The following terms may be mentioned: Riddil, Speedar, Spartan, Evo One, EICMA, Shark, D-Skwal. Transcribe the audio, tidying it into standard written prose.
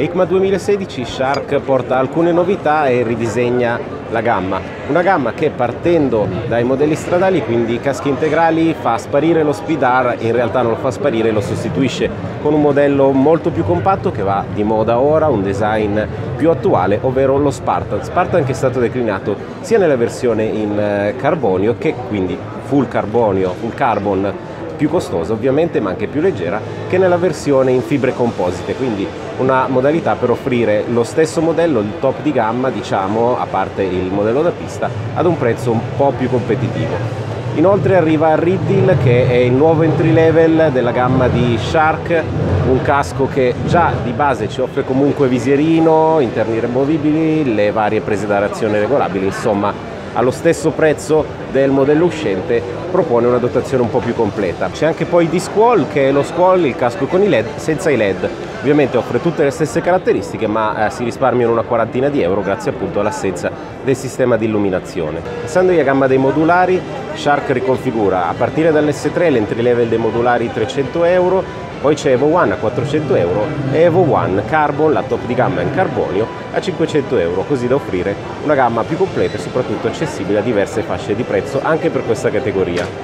EICMA 2016 Shark porta alcune novità e ridisegna la gamma. Una gamma che partendo dai modelli stradali, quindi caschi integrali, fa sparire lo Speedar, in realtà non lo fa sparire, lo sostituisce con un modello molto più compatto che va di moda ora, un design più attuale, ovvero lo Spartan. Spartan che è stato declinato sia nella versione in carbonio, che quindi full carbonio, full carbon, più costosa ovviamente ma anche più leggera, che nella versione in fibre composite, quindi una modalità per offrire lo stesso modello, il top di gamma diciamo, a parte il modello da pista, ad un prezzo un po' più competitivo. Inoltre arriva Riddil, che è il nuovo entry level della gamma di Shark, un casco che già di base ci offre comunque visierino, interni removibili, le varie prese da razione regolabili, insomma allo stesso prezzo del modello uscente propone una dotazione un po' più completa. C'è anche poi D-Skwal, che è lo Skwal, il casco con i LED, senza i LED. Ovviamente offre tutte le stesse caratteristiche ma si risparmiano una quarantina di euro grazie appunto all'assenza del sistema di illuminazione. Passando alla gamma dei modulari, Shark riconfigura a partire dall'S3 l'entry level dei modulari 300 euro, poi c'è Evo One a 400 euro e Evo One Carbon, la top di gamma in carbonio, a 500 euro, così da offrire una gamma più completa e soprattutto accessibile a diverse fasce di prezzo anche per questa categoria.